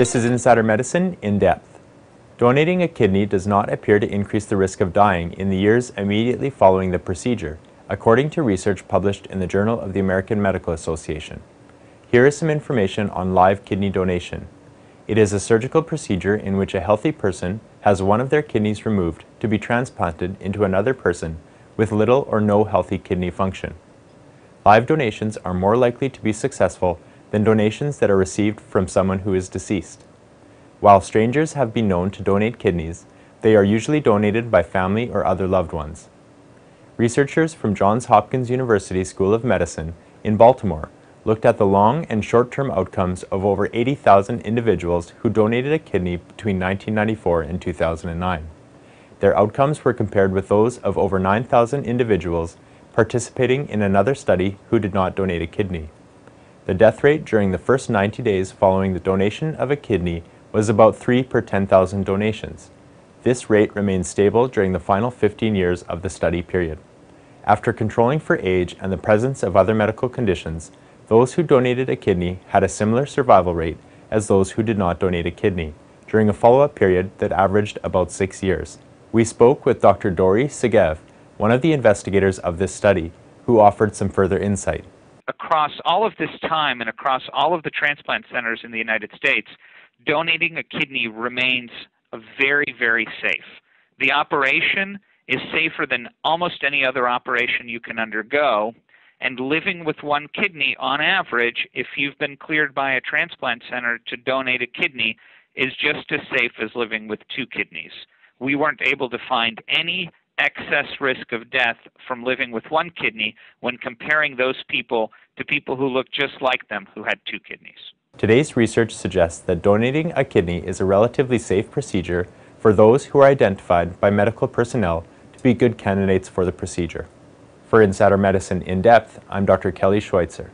This is Insider Medicine In-Depth. Donating a kidney does not appear to increase the risk of dying in the years immediately following the procedure, according to research published in the Journal of the American Medical Association. Here is some information on live kidney donation. It is a surgical procedure in which a healthy person has one of their kidneys removed to be transplanted into another person with little or no healthy kidney function. Live donations are more likely to be successful than donations that are received from someone who is deceased. While strangers have been known to donate kidneys, they are usually donated by family or other loved ones. Researchers from Johns Hopkins University School of Medicine in Baltimore looked at the long and short-term outcomes of over 80,000 individuals who donated a kidney between 1994 and 2009. Their outcomes were compared with those of over 9,000 individuals participating in another study who did not donate a kidney. The death rate during the first 90 days following the donation of a kidney was about 3 per 10,000 donations. This rate remained stable during the final 15 years of the study period. After controlling for age and the presence of other medical conditions, those who donated a kidney had a similar survival rate as those who did not donate a kidney during a follow-up period that averaged about 6 years. We spoke with Dr. Dorry Segev, one of the investigators of this study, who offered some further insight. Across all of this time and across all of the transplant centers in the United States, donating a kidney remains very, very safe. The operation is safer than almost any other operation you can undergo, and living with one kidney on average, if you've been cleared by a transplant center to donate a kidney, is just as safe as living with two kidneys. We weren't able to find any excess risk of death from living with one kidney when comparing those people to people who looked just like them who had two kidneys. Today's research suggests that donating a kidney is a relatively safe procedure for those who are identified by medical personnel to be good candidates for the procedure. For Insider Medicine In-Depth, I'm Dr. Kelly Schweitzer.